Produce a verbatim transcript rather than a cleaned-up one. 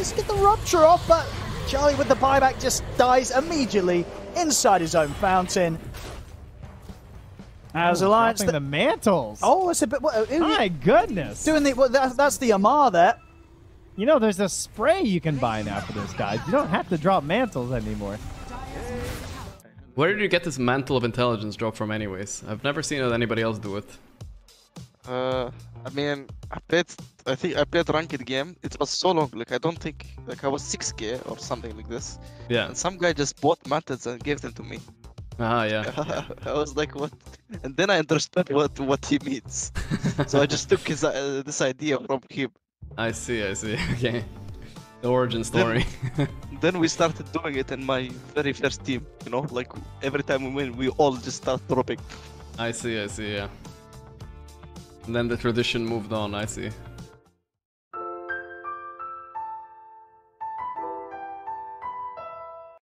Let's get the rupture off, but Charlie with the buyback just dies immediately inside his own fountain. As Alliance, the mantles. Oh, it's a bit. What, uh, My it, goodness! Doing the well, that, that's the Ammar there. You know, there's a spray you can buy now for those guys. You don't have to drop mantles anymore. Where did you get this Mantle of Intelligence drop from, anyways? I've never seen anybody else do it. Uh, I mean, I played. I think I played ranked game. It was so long. Like I don't think like I was six K or something like this. Yeah. And some guy just bought mantles and gave them to me. Ah, yeah. I was like, what? And then I understood what what he means. So I just took his uh, this idea from him. I see, I see. Okay, the origin story. Then, then we started doing it in my very first team. You know, like every time we win, we all just start dropping. I see, I see. Yeah. And then the tradition moved on. I see.